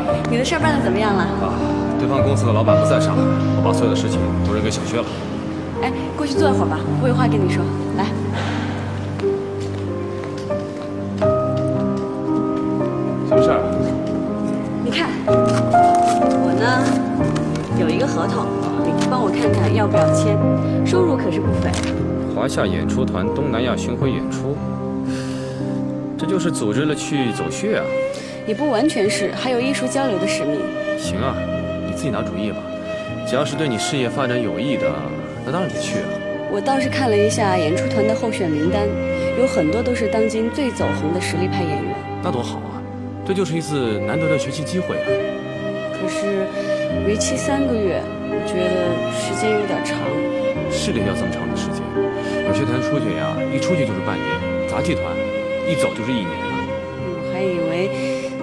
啊，你的事儿办得怎么样了？啊，对方公司的老板不在上海，我把所有的事情都扔给小薛了。哎，过去坐一会儿吧，我有话跟你说。来。 什么事儿？你看，我呢有一个合同，你帮我看看要不要签，收入可是不菲。华夏演出团东南亚巡回演出，这就是组织了去走穴啊？也不完全是，还有艺术交流的使命。行啊，你自己拿主意吧。只要是对你事业发展有益的，那当然得去啊。我倒是看了一下演出团的候选名单，有很多都是当今最走红的实力派演员。那多好啊！ 这就是一次难得的学习机会啊！可是，为期3个月，我觉得时间有点长。是得要这么长的时间。有些团出去呀，一出去就是半年；杂技团一走就是1年。我还以为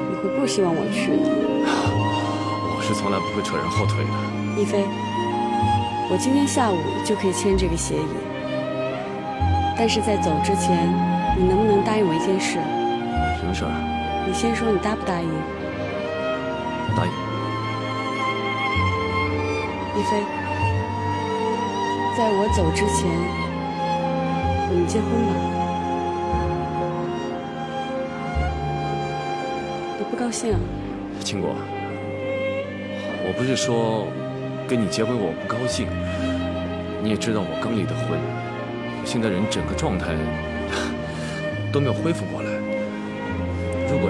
你会不希望我去呢。我是从来不会扯人后腿的。一菲，我今天下午就可以签这个协议，但是在走之前，你能不能答应我一件事？什么事儿？ 你先说，你答不答应？答应。一菲，在我走之前，我们结婚吧。你不高兴啊？秦果，我不是说跟你结婚我不高兴，你也知道我刚离的婚，我现在人整个状态都没有恢复过来。 如果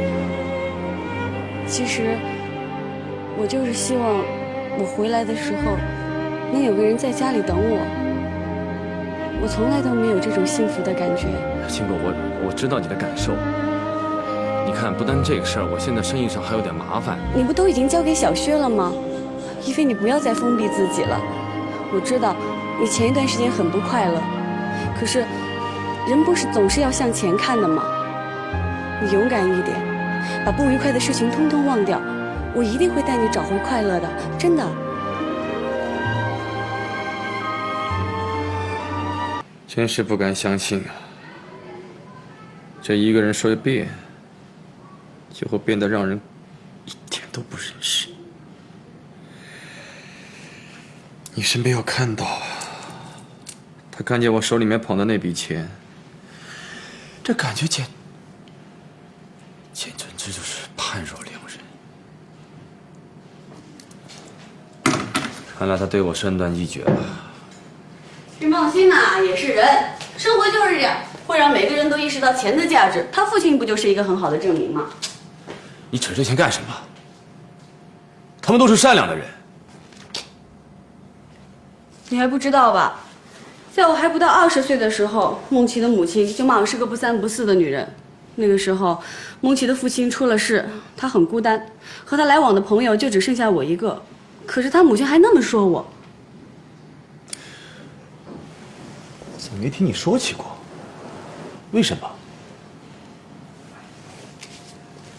其实我就是希望我回来的时候能有个人在家里等我，我从来都没有这种幸福的感觉。秦果，我知道你的感受。你看，不但这个事儿，我现在生意上还有点麻烦。你不都已经交给小薛了吗？一菲，你不要再封闭自己了。我知道你前一段时间很不快乐，可是人不是总是要向前看的吗？ 你勇敢一点，把不愉快的事情通通忘掉，我一定会带你找回快乐的，真的。真是不敢相信啊！这一个人说变，就会变得让人一点都不认识。你是没有看到，他看见我手里面捧的那笔钱，这感觉简直就是判若两人。看来他对我身段一绝了。这茂新呐，也是人，生活就是这样，会让每个人都意识到钱的价值。他父亲不就是一个很好的证明吗？你扯这些干什么？他们都是善良的人。你还不知道吧？在我还不到20岁的时候，梦琪的母亲就骂我是个不三不四的女人。 那个时候，梦琪的父亲出了事，他很孤单，和他来往的朋友就只剩下我一个。可是他母亲还那么说我，怎么没听你说起过？为什么？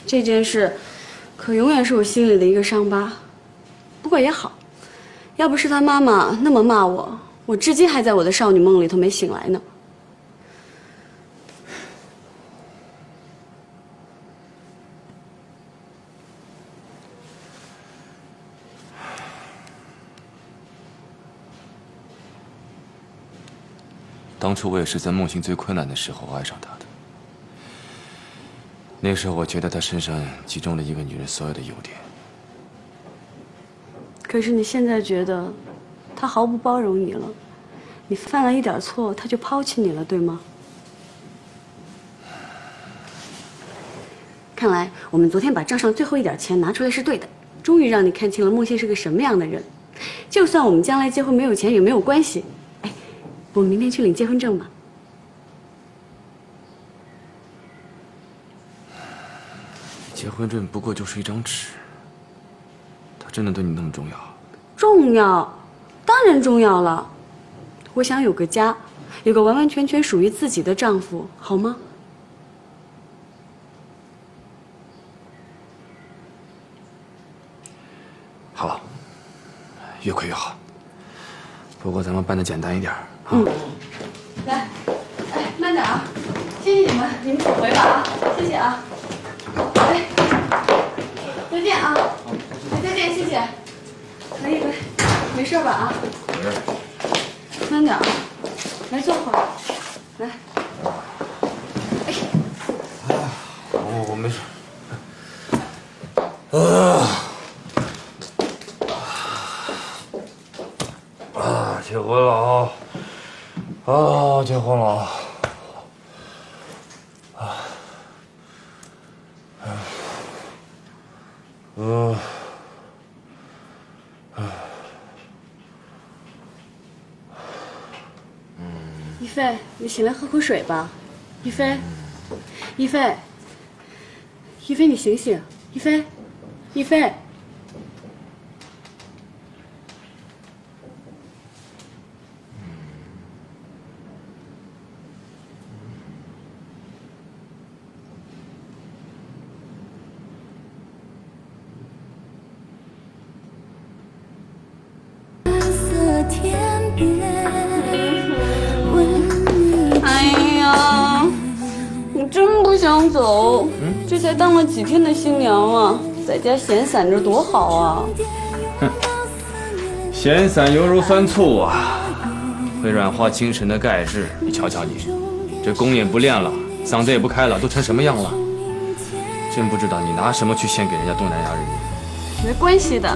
这件事，可永远是我心里的一个伤疤。不过也好，要不是他妈妈那么骂我，我至今还在我的少女梦里头没醒来呢。 当初我也是在梦欣最困难的时候爱上他的。那时候我觉得他身上集中了一个女人所有的优点。可是你现在觉得，他毫不包容你了，你犯了一点错，他就抛弃你了，对吗？看来我们昨天把账上最后一点钱拿出来是对的，终于让你看清了梦欣是个什么样的人。就算我们将来结婚没有钱也没有关系。 我们明天去领结婚证吧。结婚证不过就是一张纸，它真的对你那么重要？重要，当然重要了。我想有个家，有个完完全全属于自己的丈夫，好吗？好，越快越好。不过咱们办得简单一点。 嗯，来，哎，慢点啊！谢谢你们，你们走回吧啊，谢谢啊！哎，再见啊！姐，来一杯，没事吧？啊，没事。慢点啊，来坐会儿，来。哎，我没事。结婚了啊！啊，结婚了啊！ 一菲，你起来喝口水吧。一菲，一菲，一菲，你醒醒！一菲，一菲。 走，这才当了几天的新娘啊，在家闲散着多好啊！哼，闲散犹如翻醋啊，会软化精神的钙质。你瞧瞧你，这功也不练了，嗓子也不开了，都成什么样了？真不知道你拿什么去献给人家东南亚人民。没关系的，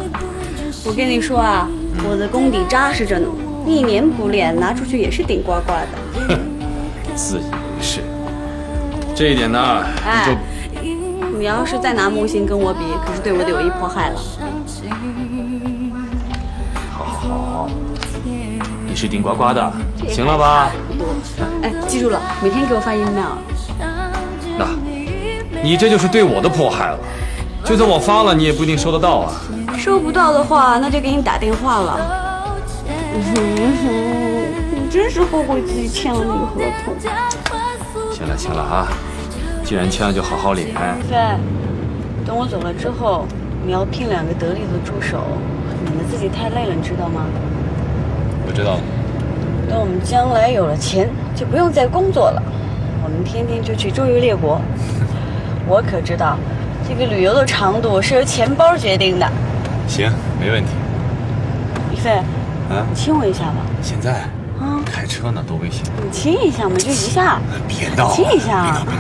我跟你说啊，我的功底扎实着呢，一年不练，拿出去也是顶呱呱的。哼，自以为是。 这一点呢，哎，你要是再拿木心跟我比，可是对我的有意迫害了。好，好，好，你是顶呱呱的，行了吧？哎，记住了，每天给我发 email。那，你这就是对我的迫害了。就算我发了，你也不一定收得到啊。收不到的话，那就给你打电话了。你真是后悔自己签了那个合同。 行了行了啊，既然签了就好好领。对，等我走了之后，你要聘两个得力的助手，你们自己太累了，你知道吗？我知道了。等我们将来有了钱，就不用再工作了，我们天天就去周游列国。我可知道，这个旅游的长度是由钱包决定的。行，没问题。一菲，啊，你亲我一下吧。现在。 开车呢，多危险！你亲一下嘛，就一下。别闹！亲一下。别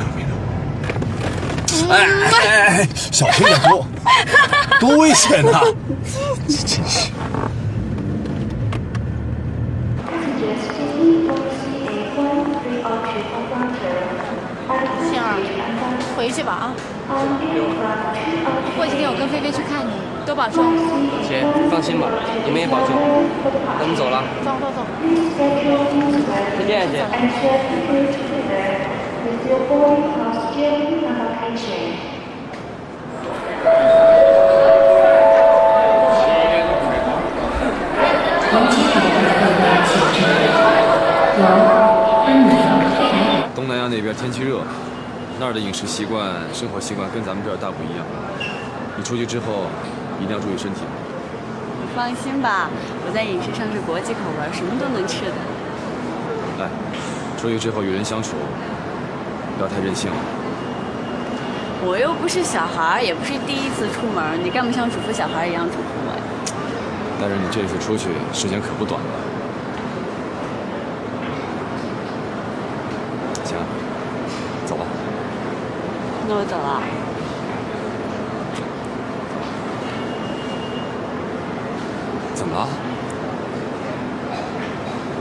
闹！哎，小心点，多危险呐！这真是。杏儿，回去吧啊！过几天我跟菲菲去看你。 多保重，姐，放心吧，你们也保重。咱们走了，走，再见，姐。东南亚那边天气热，那儿的饮食习惯、生活习惯跟咱们这儿大不一样。你出去之后。 一定要注意身体。你放心吧，我在饮食上是国际口味，什么都能吃的。来，出去之后与人相处，不要太任性了。我又不是小孩，也不是第一次出门，你干嘛像嘱咐小孩一样嘱咐我呀？但是你这次出去时间可不短了。行，走吧。那我走了。 怎么了？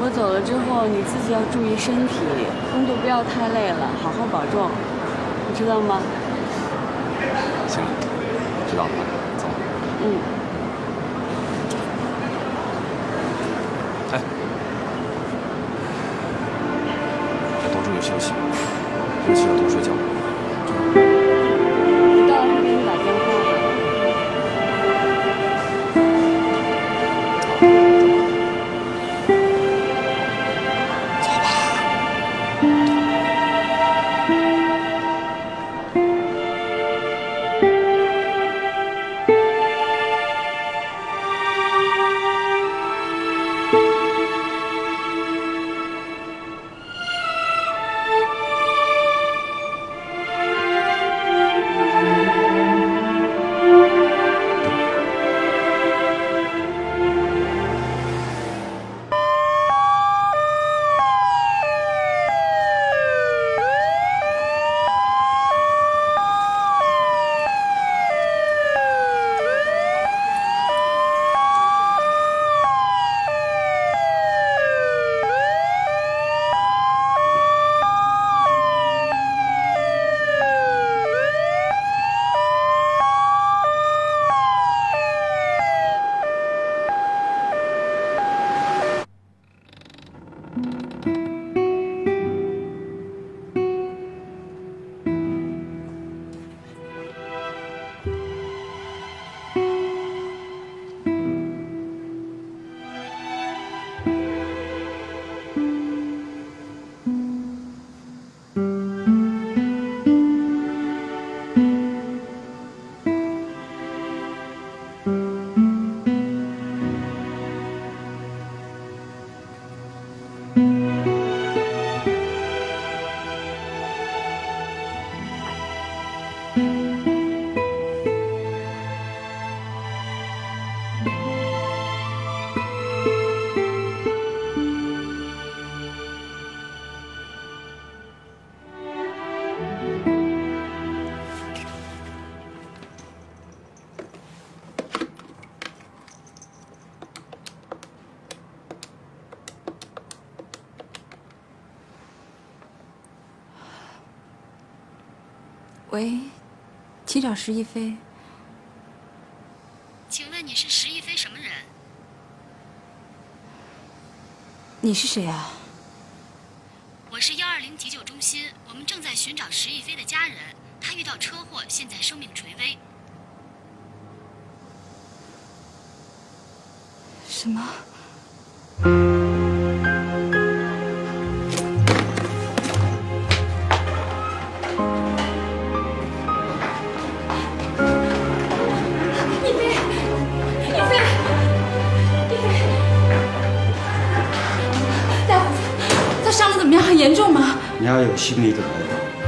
我走了之后，你自己要注意身体，工作不要太累了，好好保重，你知道吗？行了，知道了，走。嗯。哎，要多注意休息，尤其要多睡觉。喂，请找石一飞。请问你是石一飞什么人？你是谁啊？我是120急救中心，我们正在寻找石一飞的家人，他遇到车祸，现在生命垂危。什么？ 严重吗？你要有心理准备。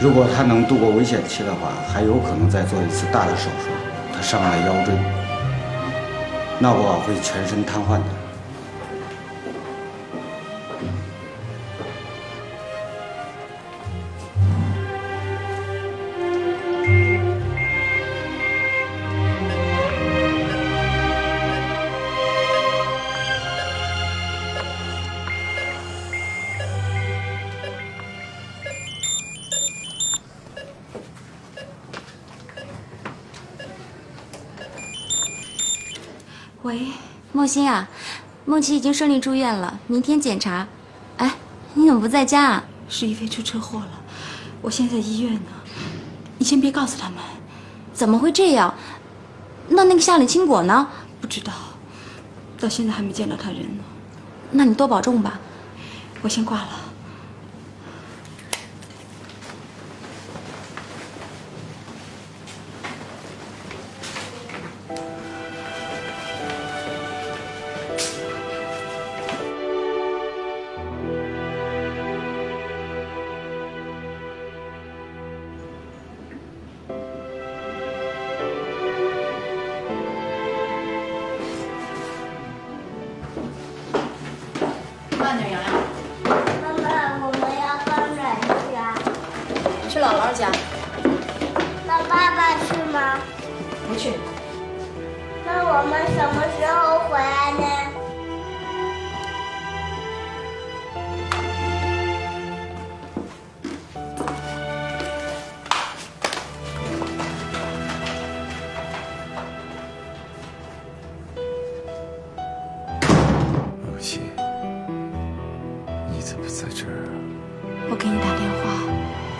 如果他能度过危险期的话，还有可能再做一次大的手术。他伤了腰椎，那我会全身瘫痪的。喂，莫欣啊，梦琪已经顺利住院了，明天检查。哎，你怎么不在家啊？石一飞出车祸了，我现在在医院呢。你先别告诉他们。怎么会这样？那个夏李青果呢？不知道，到现在还没见到他人呢。那你多保重吧。我先挂了。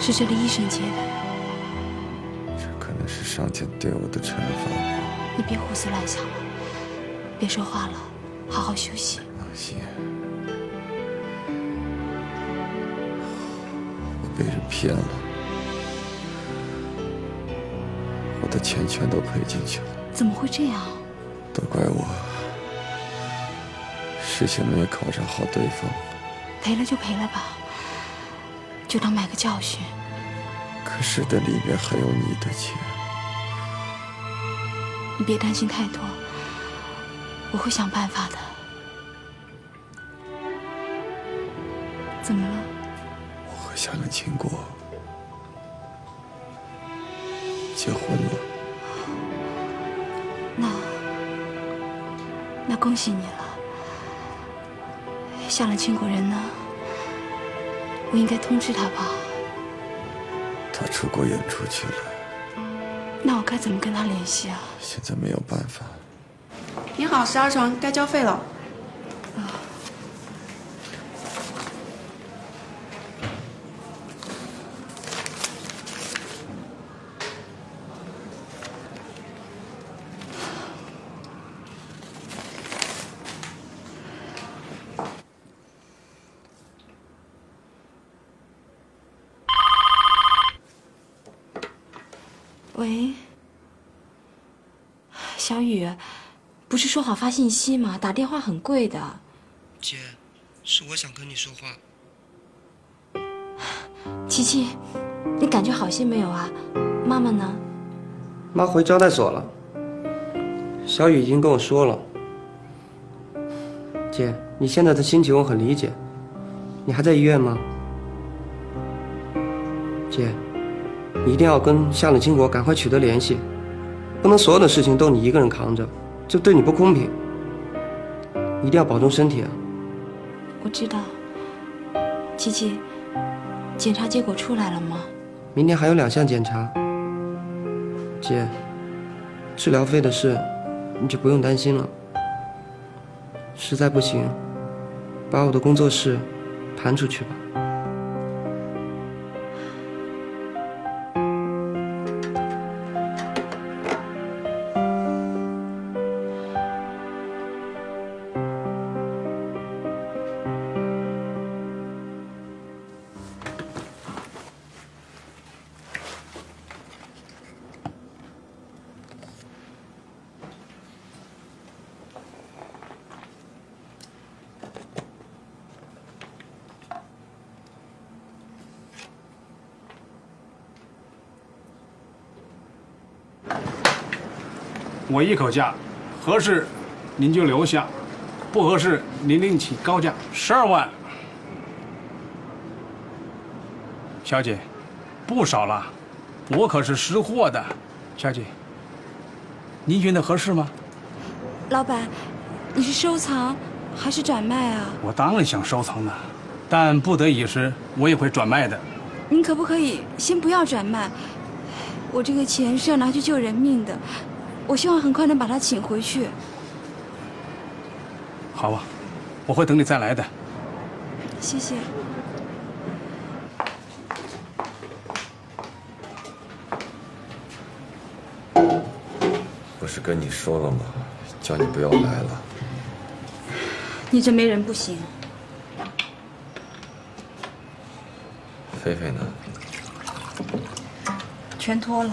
是这里医生接的，这可能是上天对我的惩罚。你别胡思乱想了，别说话了，好好休息。梦欣，我被人骗了，我的钱全都赔进去了。怎么会这样？都怪我，事情没有考察好对方。赔了就赔了吧。 就当买个教训。可是这里面还有你的钱，你别担心太多，我会想办法的。怎么了？我和夏冷清国结婚了。那恭喜你了。夏冷清国人呢？ 我应该通知他吧。他出国演出去了。那我该怎么跟他联系啊？现在没有办法。您好，12城，该交费了。啊。小雨，不是说好发信息吗？打电话很贵的。姐，是我想跟你说话。琪琪，你感觉好些没有啊？妈妈呢？妈回招待所了。小雨已经跟我说了。姐，你现在的心情我很理解。你还在医院吗？姐，你一定要跟夏冷清国赶快取得联系。 不能所有的事情都你一个人扛着，这对你不公平。一定要保重身体啊！我知道。琪琪，检查结果出来了吗？明天还有2项检查。姐，治疗费的事你就不用担心了。实在不行，把我的工作室盘出去吧。 我一口价，合适您就留下，不合适您另起高价，12万。小姐，不少了，我可是识货的。小姐，您觉得合适吗？老板，你是收藏还是转卖啊？我当然想收藏了，但不得已时我也会转卖的。您可不可以先不要转卖？我这个钱是要拿去救人命的。 我希望很快能把他请回去。好啊，我会等你再来的。谢谢。不是跟你说了吗？叫你不要来了。你这没人不行。菲菲呢？全脱了。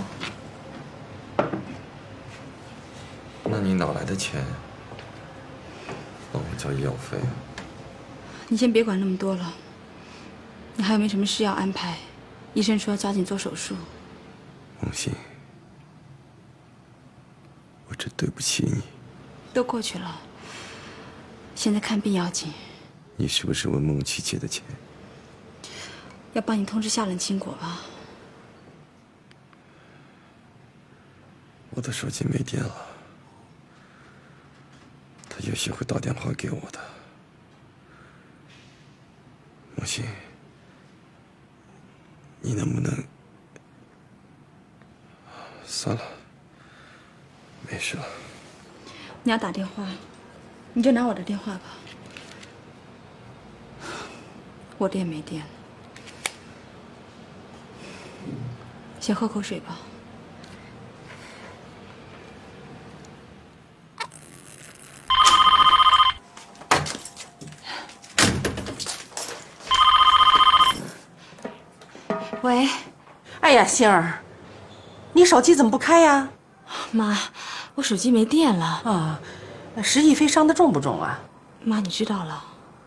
那你哪来的钱帮我交医药费啊？你先别管那么多了，你还有没有什么事要安排？医生说要抓紧做手术。梦欣，我真对不起你。都过去了，现在看病要紧。你是不是问梦琪借的钱？要帮你通知夏冷清果吧。我的手机没电了。 他也许会打电话给我的，梦欣，你能不能算了，没事了。你要打电话，你就拿我的电话吧，我的也没电了。先喝口水吧。 喂，哎呀，杏儿，你手机怎么不开呀？妈，我手机没电了。啊，石亦菲伤得重不重啊？妈，你知道了。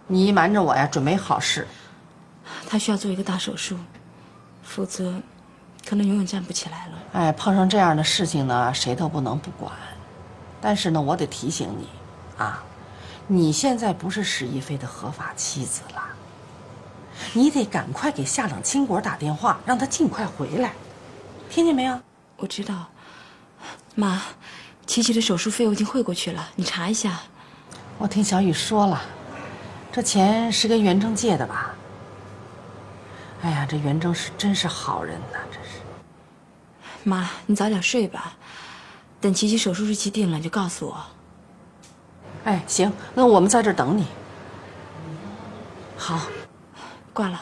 你一瞒着我呀，准没好事。她需要做一个大手术，否则可能永远站不起来了。哎，碰上这样的事情呢，谁都不能不管。但是呢，我得提醒你，啊，你现在不是石亦菲的合法妻子了。 你得赶快给夏冷清果打电话，让他尽快回来，听见没有？我知道，妈，琪琪的手术费我已经汇过去了，你查一下。我听小雨说了，这钱是跟袁征借的吧？哎呀，这袁征是真是好人呐，真是。妈，你早点睡吧，等琪琪手术日期定了你就告诉我。哎，行，那我们在这儿等你。好。 挂了。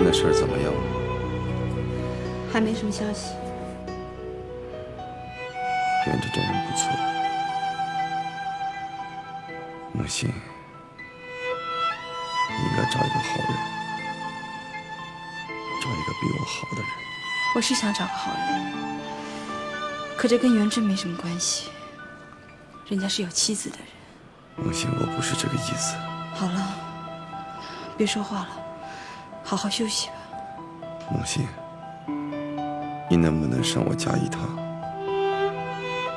那事儿怎么样了？还没什么消息。袁征这人不错，梦欣，你应该找一个好人。找一个比我好的人。我是想找个好人，可这跟元稹没什么关系。人家是有妻子的人。母亲，我不是这个意思。好了，别说话了，好好休息吧。母亲，你能不能上我家一趟，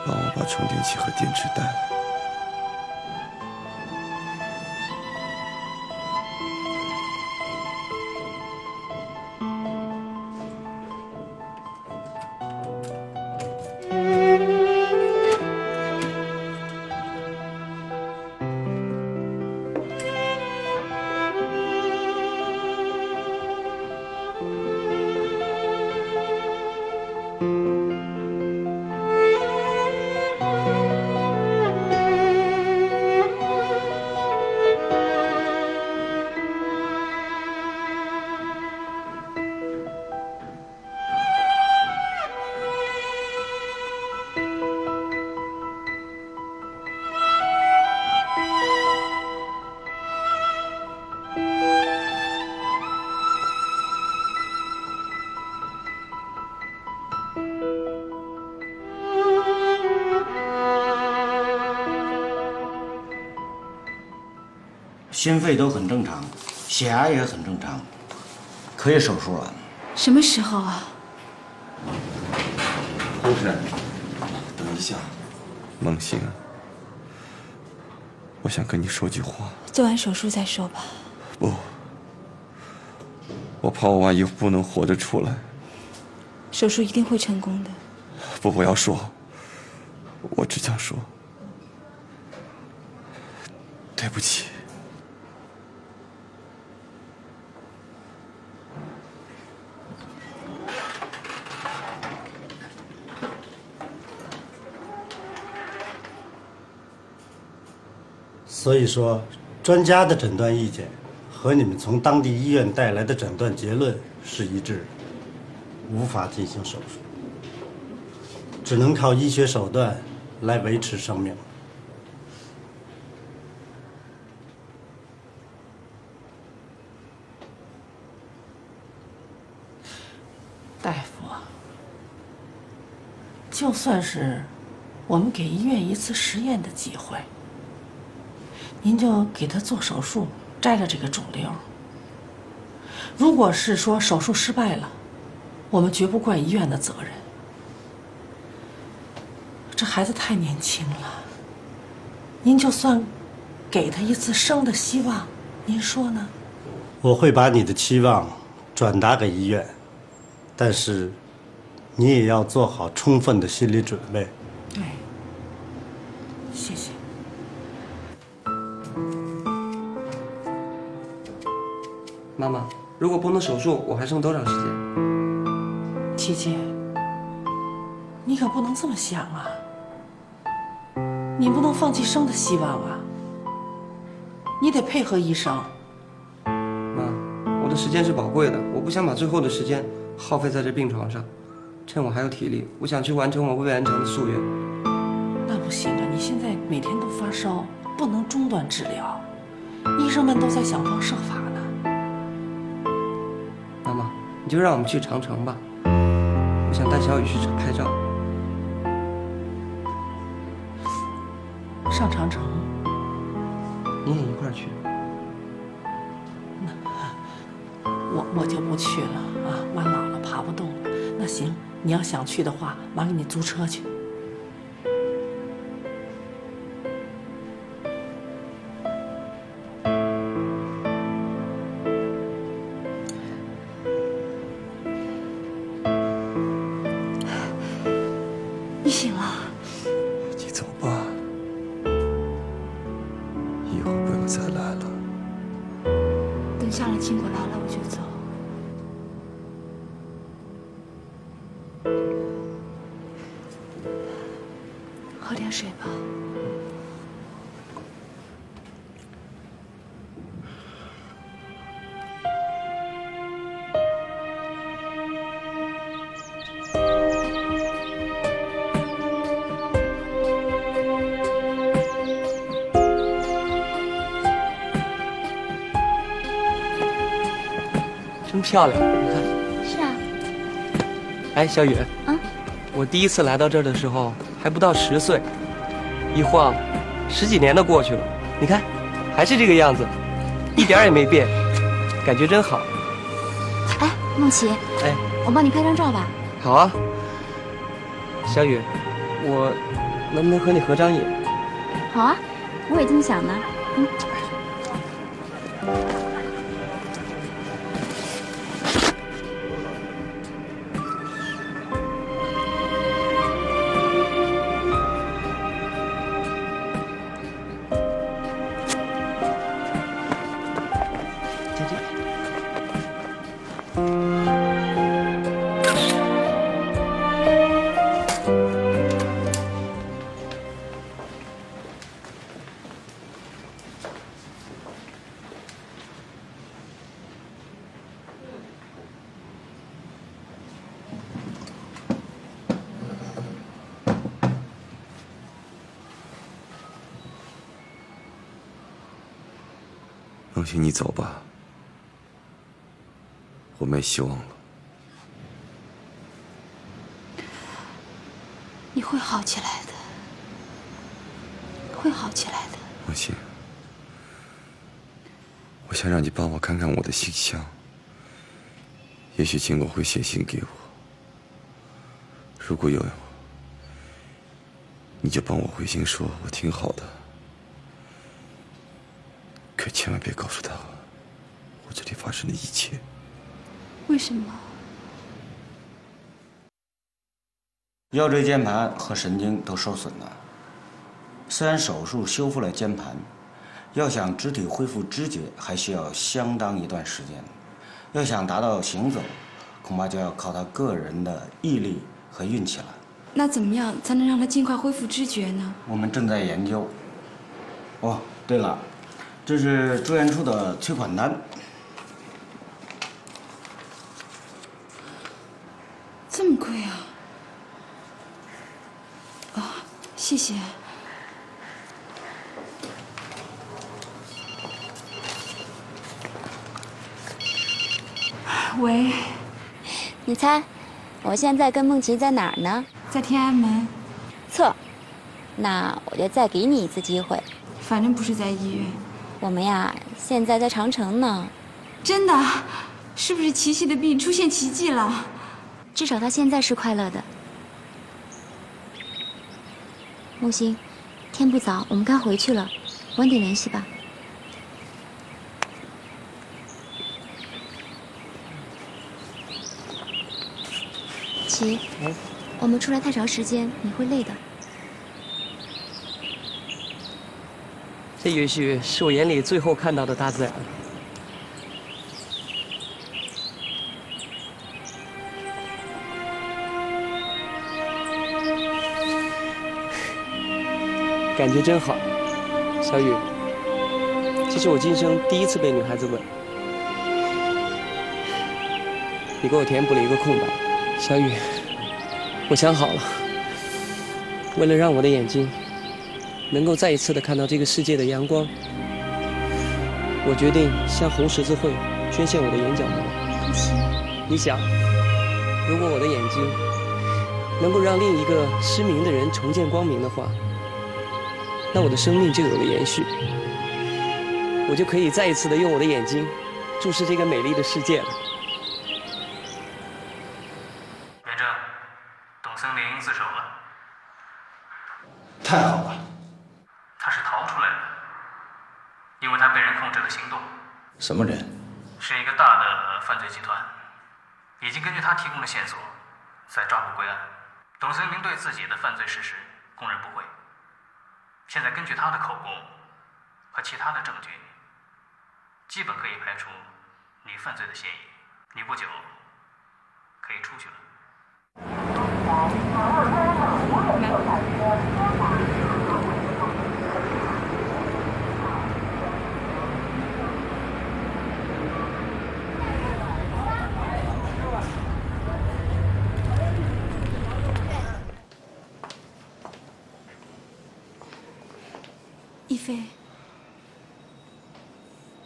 帮我把充电器和电池带来？ 心肺都很正常，血压也很正常，可以手术了。什么时候啊？护士，等一下，梦醒，我想跟你说句话。做完手术再说吧。不，我怕我万一不能活着出来。手术一定会成功的。不，不要说，我只想说，对不起。 所以说，专家的诊断意见和你们从当地医院带来的诊断结论是一致的，无法进行手术，只能靠医学手段来维持生命。大夫，就算是我们给医院一次实验的机会。 您就给他做手术，摘了这个肿瘤。如果是说手术失败了，我们绝不怪医院的责任。这孩子太年轻了，您就算给他一次生的希望，您说呢？我会把你的期望转达给医院，但是你也要做好充分的心理准备。对，谢谢。 妈妈，如果不能手术，我还剩多长时间？琪琪，你可不能这么想啊！你不能放弃生的希望啊！你得配合医生。妈，我的时间是宝贵的，我不想把最后的时间耗费在这病床上。趁我还有体力，我想去完成我未完成的夙愿。那不行啊！你现在每天都发烧，不能中断治疗。医生们都在想方设法呢。 妈妈，你就让我们去长城吧，我想带小雨去拍照。上长城，你也一块儿去。那我就不去了啊，妈老了爬不动了。那行，你要想去的话，妈给你租车去。 漂亮，你看，哎，小雨啊，我第一次来到这儿的时候还不到10岁，一晃十几年都过去了，你看还是这个样子，一点也没变，感觉真好。哎，梦琪，哎，我帮你拍张照吧。好啊，小雨，我能不能和你合张影？好啊，我也这么想呢。嗯。 梦琪，你走吧，我没希望了。你会好起来的，会好起来的。梦琪，我想让你帮我看看我的信箱，也许秦果会写信给我。如果有，你就帮我回信说我挺好的。 可千万别告诉他，我这里发生的一切。为什么？腰椎间盘和神经都受损了。虽然手术修复了间盘，要想肢体恢复知觉，还需要相当一段时间。要想达到行走，恐怕就要靠他个人的毅力和运气了。那怎么样才能让他尽快恢复知觉呢？我们正在研究。哦，对了。 这是住院处的催款单，这么贵啊！啊，谢谢。喂，你猜，我现在跟梦琪在哪儿呢？在天安门。错，那我就再给你一次机会。反正不是在医院。 我们呀，现在在长城呢。真的，是不是琪琪的病出现奇迹了？至少她现在是快乐的。木星，天不早，我们该回去了，晚点联系吧。琪，我们出来太长时间，你会累的。 这也许是我眼里最后看到的大自然。感觉真好，小雨，这是我今生第一次被女孩子吻。你给我填补了一个空白，小雨，我想好了，为了让我的眼睛。 能够再一次的看到这个世界的阳光，我决定向红十字会捐献我的眼角膜。可惜，你想，如果我的眼睛能够让另一个失明的人重见光明的话，那我的生命就有了延续，我就可以再一次的用我的眼睛注视这个美丽的世界了。 什么人？是一个大的犯罪集团，已经根据他提供的线索，在抓捕归案。董森明对自己的犯罪事实供认不讳。现在根据他的口供和其他的证据，基本可以排除你犯罪的嫌疑。你不久可以出去了。 菲，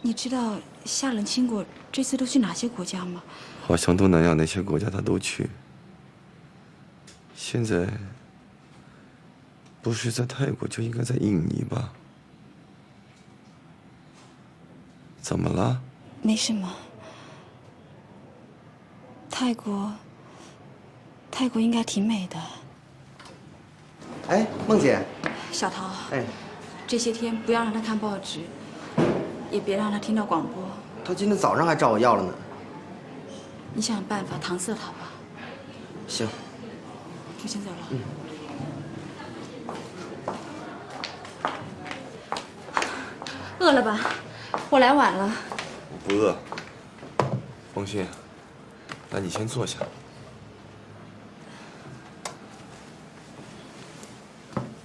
你知道夏冷、秦果这次都去哪些国家吗？好像东南亚哪些国家他都去，现在不是在泰国就应该在印尼吧？怎么了？没什么。泰国应该挺美的。哎，孟姐。小桃。哎，这些天不要让他看报纸，也别让他听到广播。他今天早上还找我要了呢。你想办法搪塞他吧。行。 我先走了。饿了吧？我来晚了。不饿。冯迅，那你先坐下。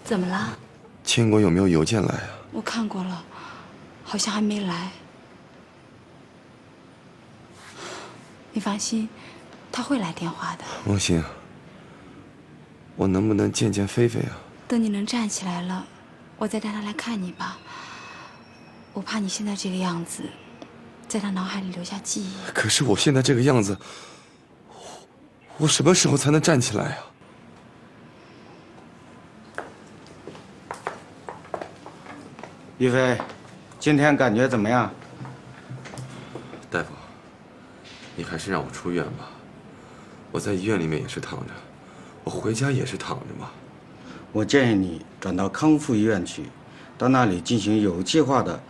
怎么了？千国有没有邮件来啊？我看过了，好像还没来。你放心，他会来电话的。王鑫。 我能不能见见菲菲啊？等你能站起来了，我再带她来看你吧。我怕你现在这个样子，在她脑海里留下记忆。可是我现在这个样子，我什么时候才能站起来呀？一菲，今天感觉怎么样？大夫，你还是让我出院吧。我在医院里面也是躺着。 我回家也是躺着嘛。我建议你转到康复医院去，到那里进行有计划的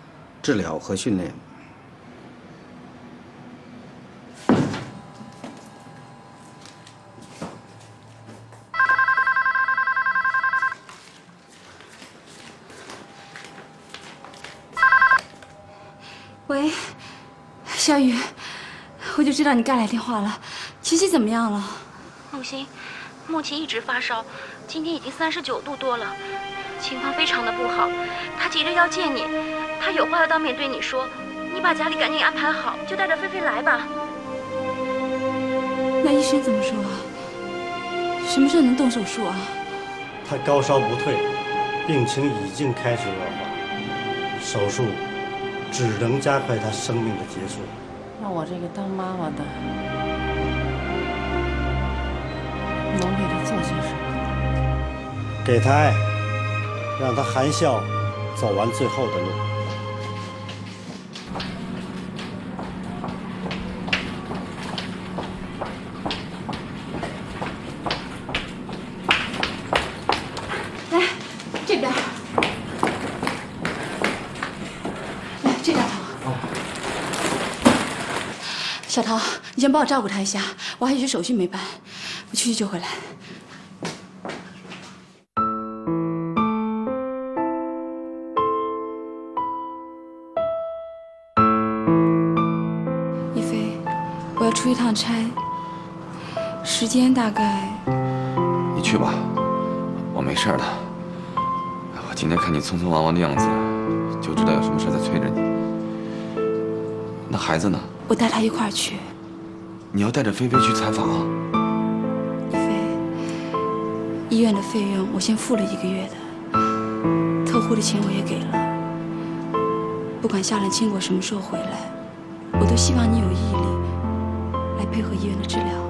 治疗和训练。喂，小雨，我就知道你该来电话了。琪琪怎么样了？母亲。 穆奇一直发烧，今天已经39度多了，情况非常的不好。他急着要见你，他有话要当面对你说。你把家里赶紧安排好，就带着菲菲来吧。那医生怎么说啊？什么时候能动手术啊？他高烧不退，病情已经开始恶化，手术只能加快他生命的结束。那我这个当妈妈的。 能为他做些什么？给他爱，让他含笑走完最后的路。来，这边。来，这张床。小桃，你先帮我照顾他一下，我还有些手续没办。 我去就回来。一菲，我要出一趟差，时间大概……你去吧，我没事的。我今天看你匆匆忙忙的样子，就知道有什么事在催着你。那孩子呢？我带他一块儿去。你要带着菲菲去采访啊？ 医院的费用我先付了1个月的，特护的钱我也给了。不管夏冷清果什么时候回来，我都希望你有毅力来配合医院的治疗。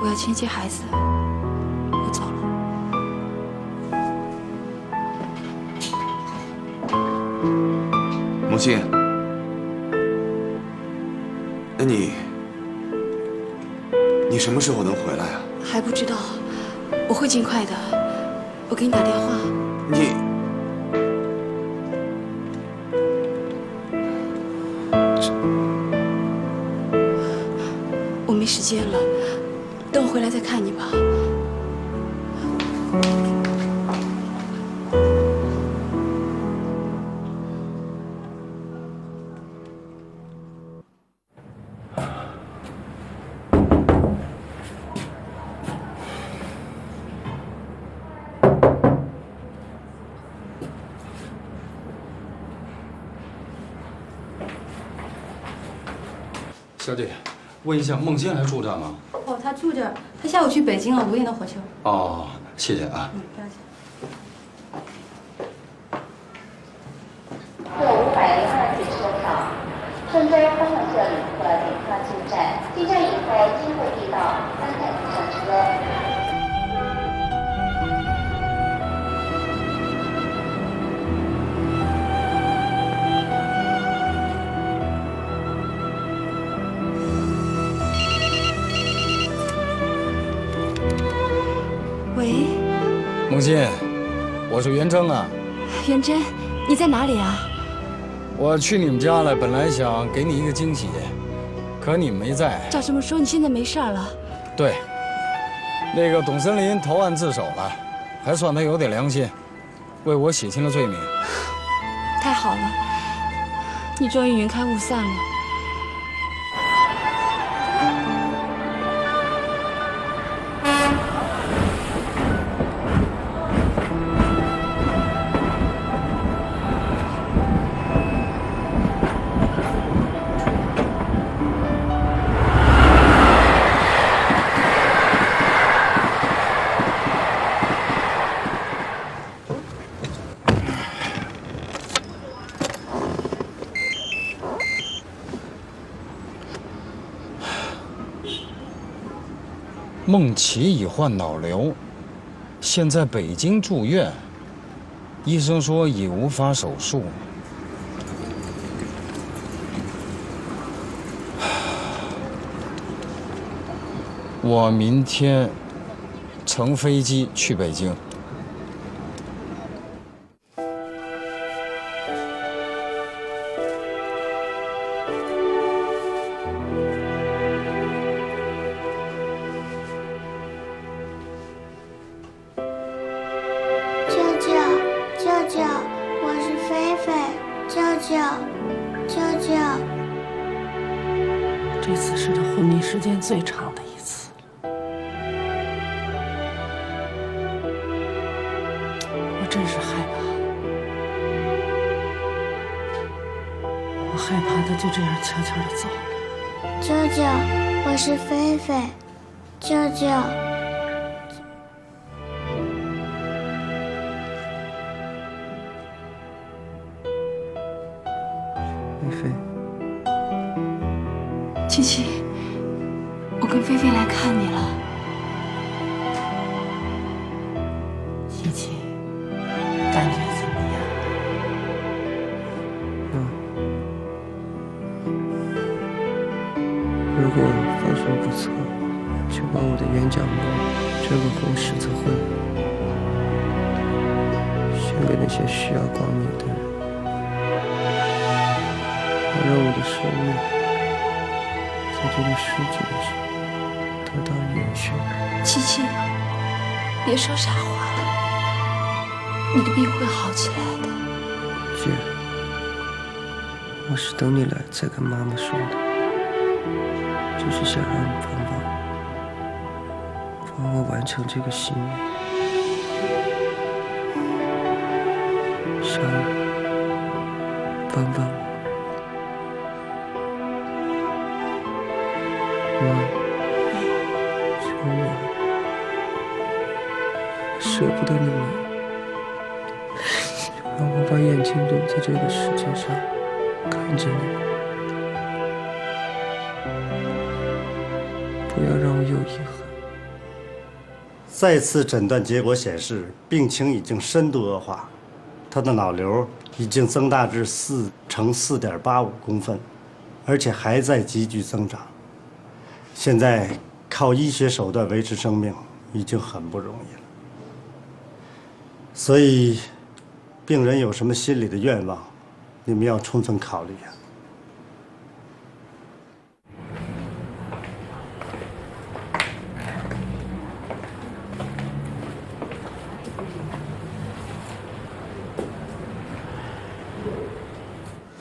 我要先接孩子，我走了。 梦欣，那你什么时候能回来啊？还不知道。 我会尽快的，我给你打电话。你，我没时间了，等我回来再看你吧。小姐，问一下，孟欣还住这吗？哦，她住这儿，她下午去北京了，5点的火车。哦，谢谢啊。嗯，不要紧。坐520号铁车票，顺专家方向这里的点上进站，进站以后经过地道，3台次上车。梦欣，我是元征啊。元征，你在哪里啊？我去你们家了，本来想给你一个惊喜，可你没在。照这么说，你现在没事了？对。那个董森林投案自首了，还算他有点良心，为我洗清了罪名。太好了，你终于云开雾散了。 孟琪已患脑瘤，现在北京住院，医生说已无法手术。我明天乘飞机去北京。 最长的一次，我真是害怕，我害怕他就这样悄悄地走了。舅舅，我是菲菲，舅舅，菲菲，七七。 跟菲菲来看你了，琪琪，感觉怎么样？如果风水不错，就帮我的圆角膜遮个红十字会，献给那些需要光明的人。我让我的生命在这个世界上。 得到延续。琪琪，别说傻话了，你的病会好起来的。姐，我是等你来才跟妈妈说的，就是想让你帮我完成这个心愿。想你，帮帮我。妈。 舍不得你们，让我把眼睛留在这个世界上，看着你们，不要让我有遗憾。再次诊断结果显示，病情已经深度恶化，他的脑瘤已经增大至4×4.85公分，而且还在急剧增长。现在靠医学手段维持生命已经很不容易了。 所以，病人有什么心理的愿望，你们要充分考虑啊。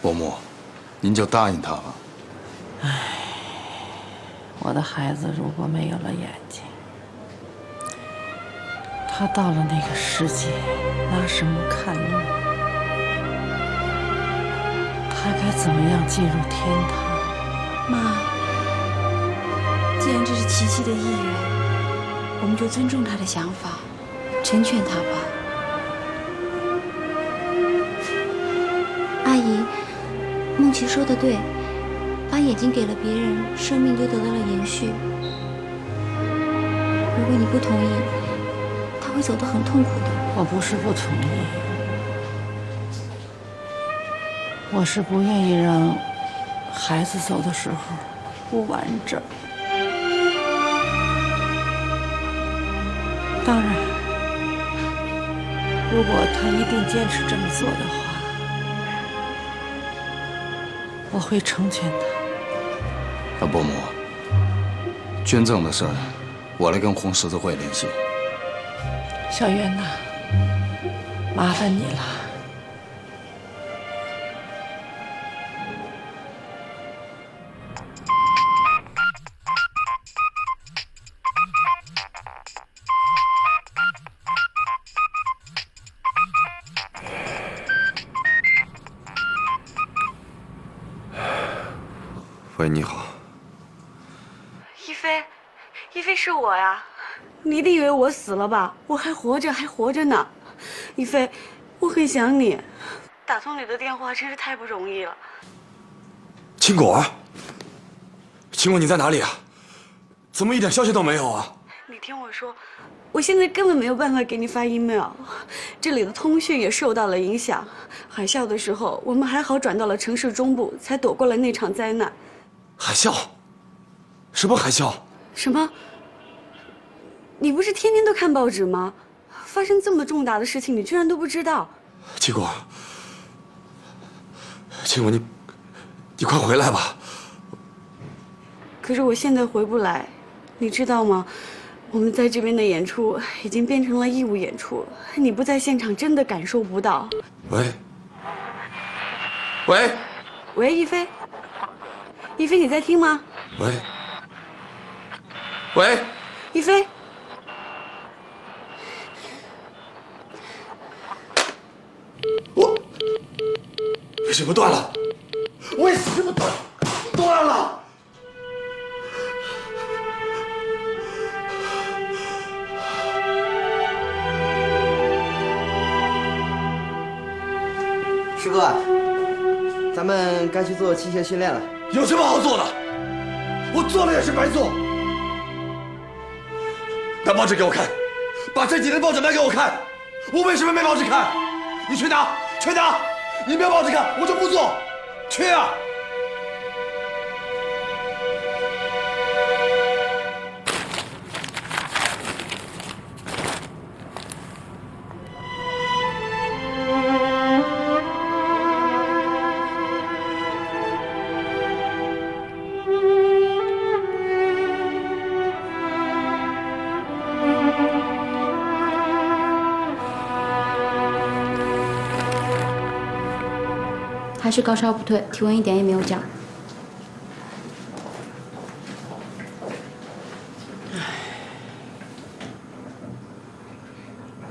伯母，您就答应他吧。唉，我的孩子如果没有了眼睛。 他到了那个世界，拿什么看路？他该怎么样进入天堂？妈，既然这是琪琪的意愿，我们就尊重她的想法，成全她吧。阿姨，梦琪说的对，把眼睛给了别人，生命就得到了延续。如果你不同意。 会走得很痛苦的。我不是不同意，我是不愿意让孩子走的时候不完整。当然，如果他一定坚持这么做的话，我会成全他。伯母，捐赠的事儿，我来跟红十字会联系。小渊呐，麻烦你了。 喂，你好，一菲，一菲是我呀！你得以为我死了吧？我还活着，还活着呢！一菲，我很想你。打通你的电话真是太不容易了。青果儿，青果你在哪里啊？怎么一点消息都没有啊？你听我说，我现在根本没有办法给你发 email， 这里的通讯也受到了影响。海啸的时候，我们还好转到了城市中部，才躲过了那场灾难。 海啸？什么海啸？什么？你不是天天都看报纸吗？发生这么重大的事情，你居然都不知道？青果，青果，你快回来吧！可是我现在回不来，你知道吗？我们在这边的演出已经变成了义务演出，你不在现场真的感受不到。喂？喂？喂，一菲。 一菲，你在听吗？喂，喂，一菲，我为什么断了？为什么断了？师哥，咱们该去做器械训练了。 有什么好做的？我做了也是白做。拿报纸给我看，把这几天的报纸拿给我看。我为什么没报纸看？你去拿，去拿！你没有报纸看，我就不做。去啊！还是高烧不退，体温一点也没有降。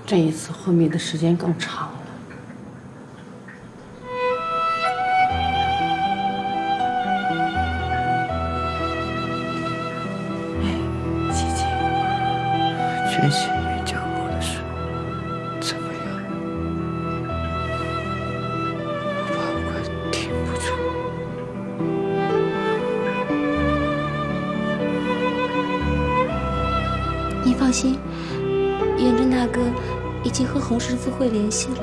这一次昏迷的时间更长了。 放心，元振大哥已经和红十字会联系了。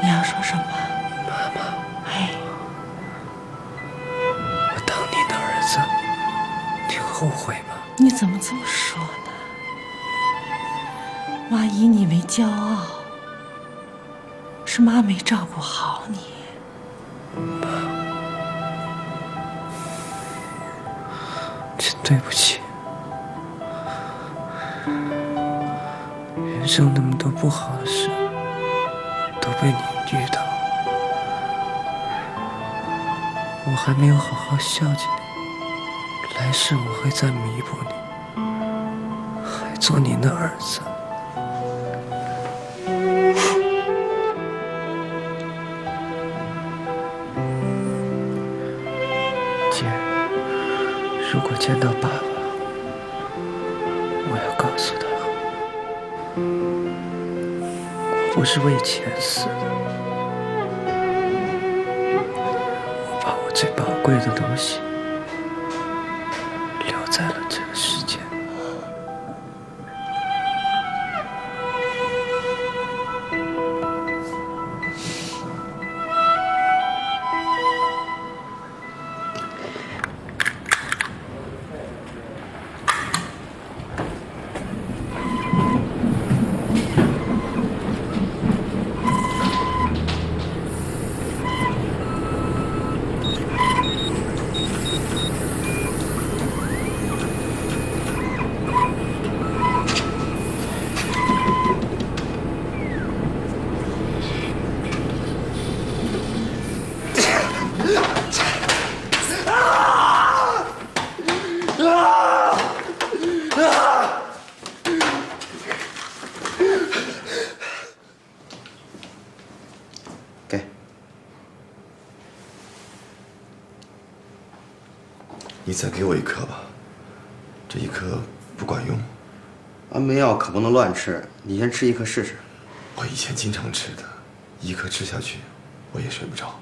你要说什么？妈妈，哎，我当你的儿子，你后悔吗？你怎么这么说呢？妈以你为骄傲，是妈没照顾好你。 对不起，人生那么多不好的事都被你遇到，我还没有好好孝敬你，来世我会再弥补你，还做您的儿子。 如果见到爸爸，我要告诉他，我不是为钱死的，我把我最宝贵的东西留在了这个世界。再给我一颗吧，这一颗不管用。安眠药可不能乱吃，你先吃一颗试试。我以前经常吃的，一颗吃下去，我也睡不着。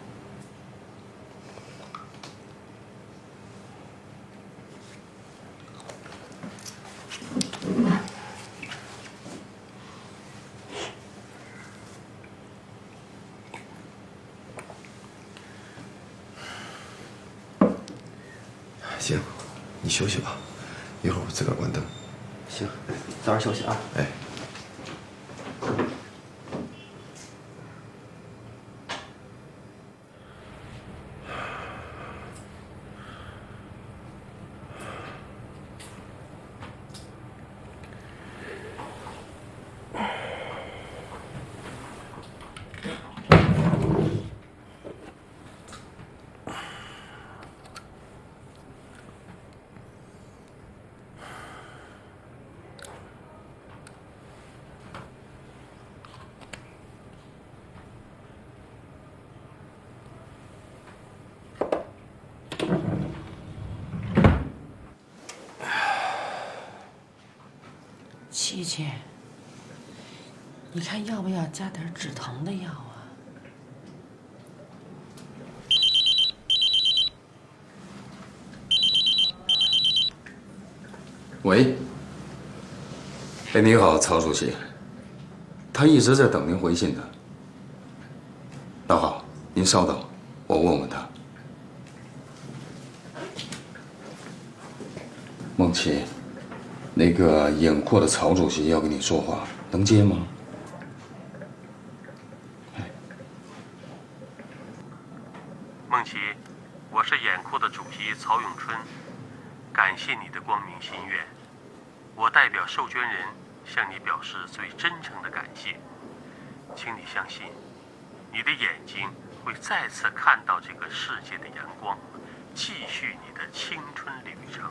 行，你休息吧，一会儿我自个儿关灯。行，早点休息啊。哎。 七姐，你看要不要加点止疼的药啊？喂，哎，你好，曹主席，他一直在等您回信呢。那好，您稍等，我问问他。梦琪。 那个眼阔的曹主席要跟你说话，能接吗？梦琪，我是眼阔的主席曹永春，感谢你的光明心愿，我代表受捐人向你表示最真诚的感谢，请你相信，你的眼睛会再次看到这个世界的阳光，继续你的青春旅程。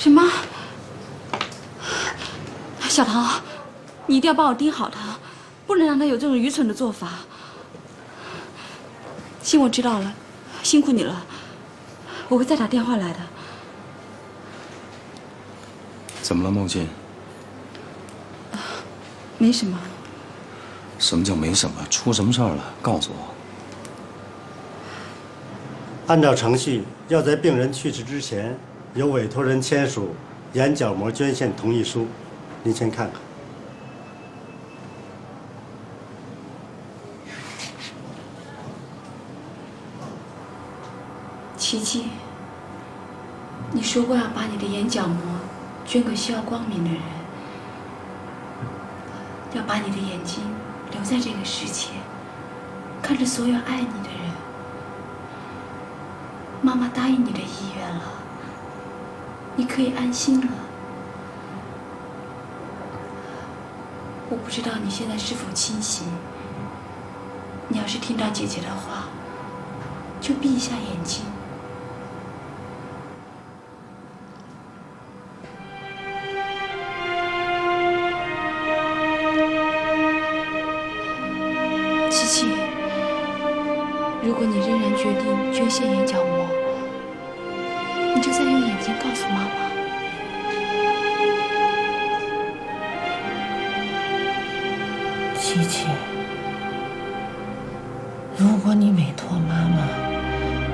什么？小唐，你一定要帮我盯好他，不能让他有这种愚蠢的做法。行，我知道了，辛苦你了，我会再打电话来的。怎么了，梦琪？没什么。什么叫没什么？出什么事儿了？告诉我。按照程序，要在病人去世之前。 由委托人签署眼角膜捐献同意书，您先看看。琪琪，你说过要把你的眼角膜捐给需要光明的人，要把你的眼睛留在这个世界，看着所有爱你的人。妈妈答应你的意愿了。 你可以安心了。我不知道你现在是否清醒。你要是听到姐姐的话，就闭一下眼睛。琪琪，如果你仍然决定捐献眼角膜。 你就再用眼睛告诉妈妈，琪琪，如果你委托妈妈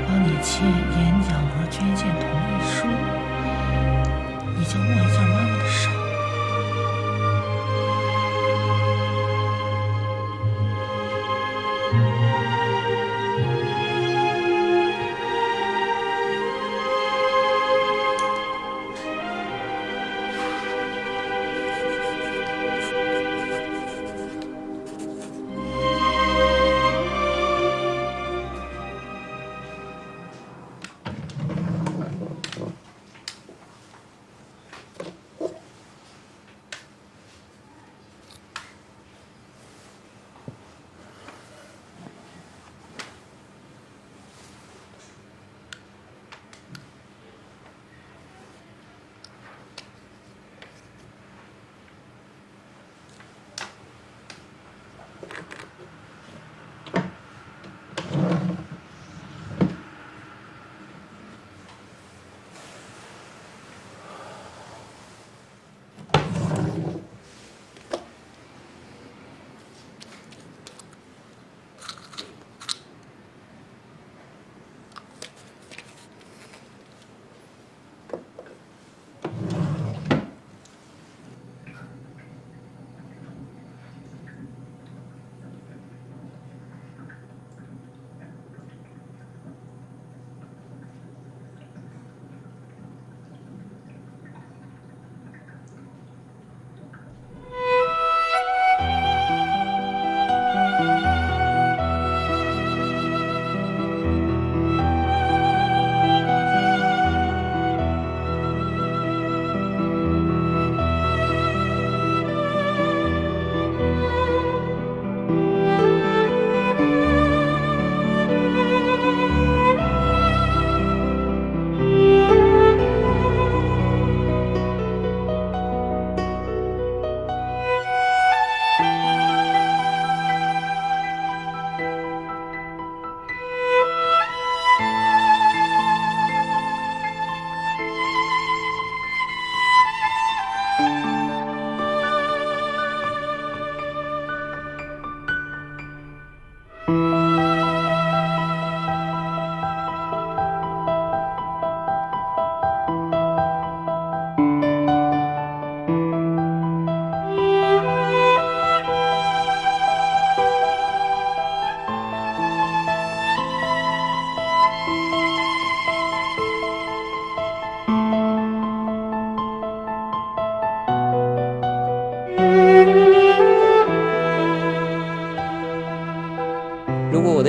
帮你签眼角膜捐献同意书，你就握一下妈妈的手。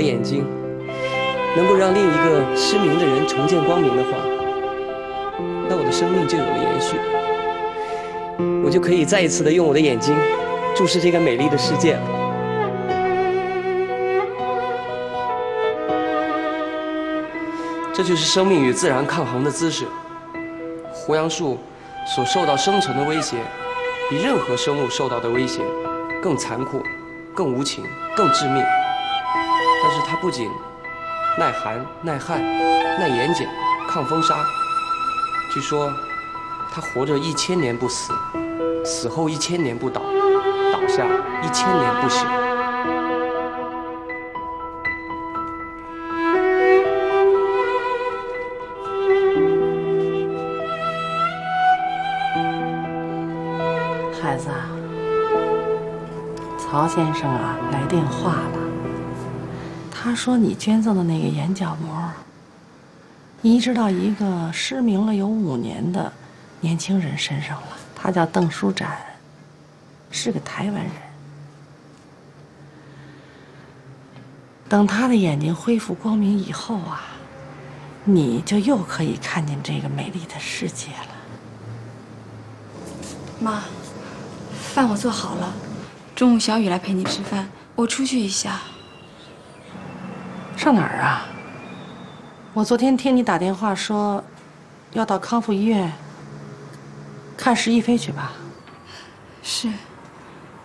眼睛能够让另一个失明的人重见光明的话，那我的生命就有了延续，我就可以再一次的用我的眼睛注视这个美丽的世界。 这就是生命与自然抗衡的姿势。胡杨树所受到生存的威胁，比任何生物受到的威胁更残酷、更无情、更致命。但是它不仅耐寒、耐旱、耐盐碱、抗风沙。据说，它活着1000年不死，死后1000年不倒，倒下1000年不醒。 孩子啊，曹先生啊来电话了，他说你捐赠的那个眼角膜移植到一个失明了有5年的年轻人身上了。他叫邓书展，是个台湾人。等他的眼睛恢复光明以后啊，你就又可以看见这个美丽的世界了，妈。 饭我做好了，中午小雨来陪你吃饭，我出去一下。上哪儿啊？我昨天听你打电话说，要到康复医院看石一飞去吧？是。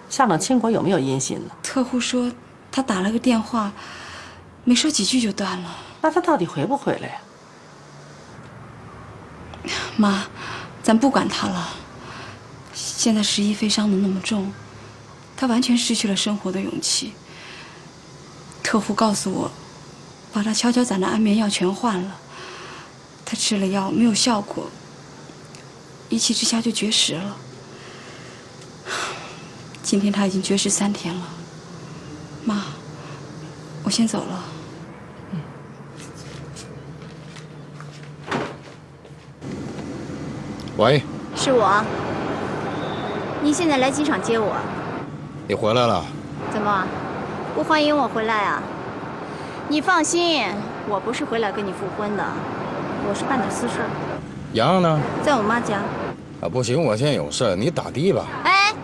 下冷清国有没有音信呢？客户说他打了个电话，没说几句就断了。那他到底回不回来呀？妈，咱不管他了。 现在石一飞伤得那么重，他完全失去了生活的勇气。客户告诉我，把他悄悄攒的安眠药全换了，他吃了药没有效果，一气之下就绝食了。今天他已经绝食3天了。妈，我先走了。 喂，是我。 您现在来机场接我？你回来了？怎么，不欢迎我回来啊？你放心，我不是回来跟你复婚的，我是办点私事。杨呢？在我妈家。啊，不行，我现在有事，你打的吧。哎，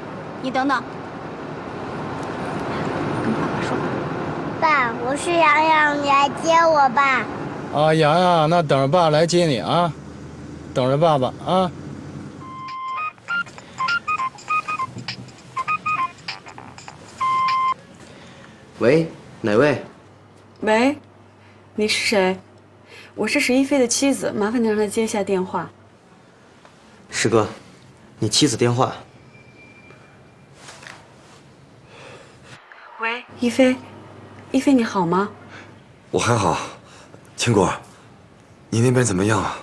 你等等，跟爸爸说。爸，我是洋洋，你来接我吧。啊，洋洋，那等着爸来接你啊，等着爸爸啊。 喂，哪位？喂，你是谁？我是石一飞的妻子，麻烦你让他接一下电话。师哥，你妻子电话。喂，一飞，一飞你好吗？我还好，青果，你那边怎么样啊？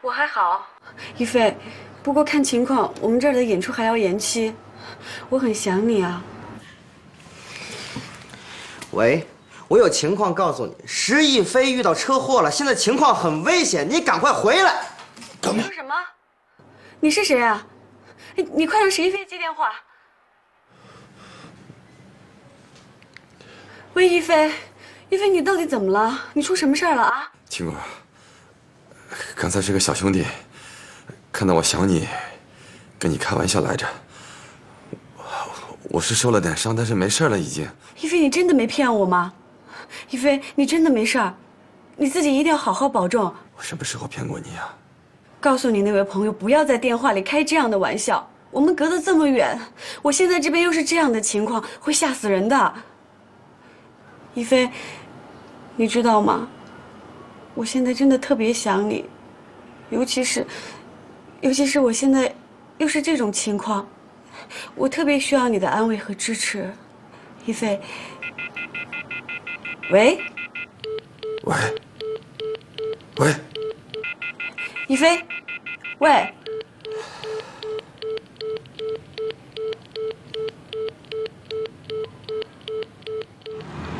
我还好，一飞，不过看情况，我们这儿的演出还要延期，我很想你啊。 喂，我有情况告诉你，石一飞遇到车祸了，现在情况很危险，你赶快回来。你说什么？你是谁啊？你快让石一飞接电话。喂，一飞，一飞，你到底怎么了？你出什么事儿了啊？青果，刚才是个小兄弟，看到我想你，跟你开玩笑来着。 我是受了点伤，但是没事了，已经。一飞，你真的没骗我吗？一飞，你真的没事儿，你自己一定要好好保重。我什么时候骗过你啊？告诉你那位朋友，不要在电话里开这样的玩笑。我们隔得这么远，我现在这边又是这样的情况，会吓死人的。一飞，你知道吗？我现在真的特别想你，尤其是我现在又是这种情况。 我特别需要你的安慰和支持，一菲。喂，喂，喂，一菲，喂，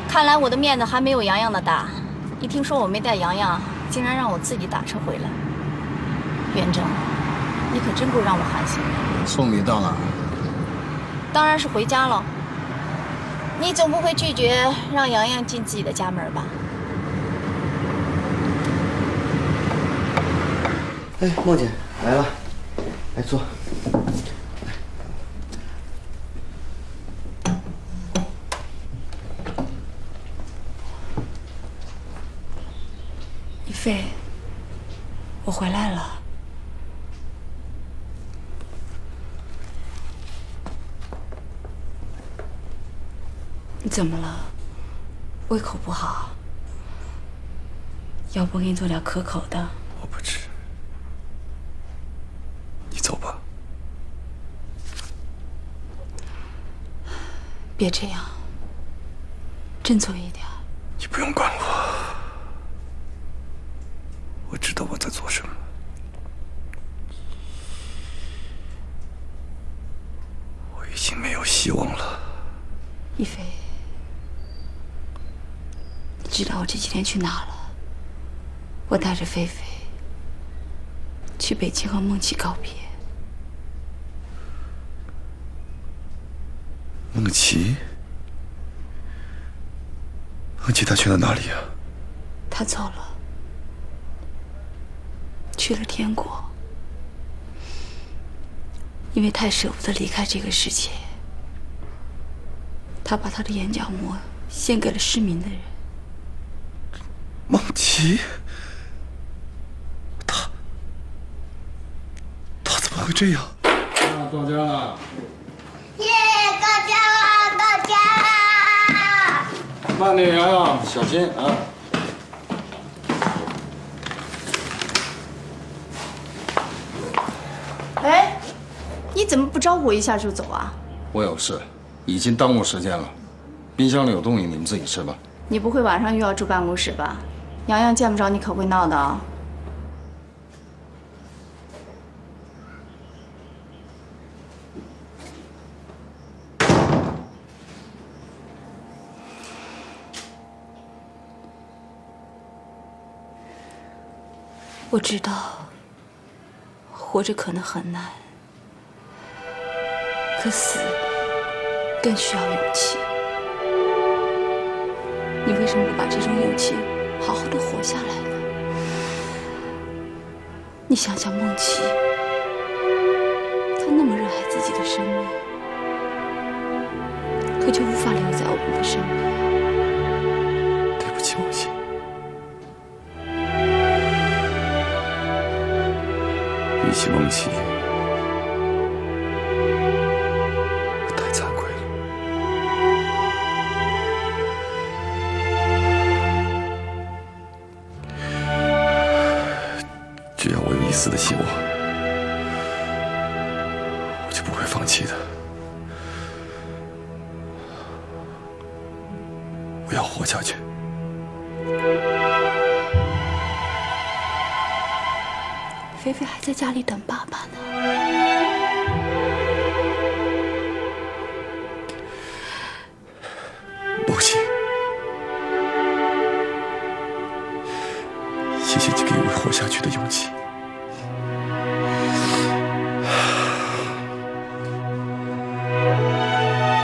看来我的面子还没有洋洋的大。一听说我没带洋洋，竟然让我自己打车回来。元正，你可真够让我寒心的。送你到哪儿？ 当然是回家了。你总不会拒绝让洋洋进自己的家门吧？哎，孟姐来了，来坐。 对，我回来了。你怎么了？胃口不好？要不我给你做点可口的？我不吃。你走吧。别这样，振作一点。你不用管我。 我知道我在做什么。我已经没有希望了。一菲，你知道我这几天去哪了？我带着菲菲去北京和梦琪告别。梦琪？梦琪她去了哪里呀？她走了。 去了天国，因为太舍不得离开这个世界，他把他的眼角膜献给了失明的人。梦琪，他怎么会这样？啊，到家了！耶，到家了，到家了！慢点，洋洋，小心啊！ 哎，你怎么不招呼我一下就走啊？我有事，已经耽误时间了。冰箱里有东西，你们自己吃吧。你不会晚上又要住办公室吧？洋洋见不着你可会闹的啊。我知道。 活着可能很难，可死更需要勇气。你为什么不把这种勇气好好的活下来呢？你想想梦琪，她那么热爱自己的生命，可却无法留在我们的身边。对不起，梦琪。 比起梦琪，我太惭愧了。只要我有一丝的希望，我就不会放弃的。我要活下去。 菲菲还在家里等爸爸呢。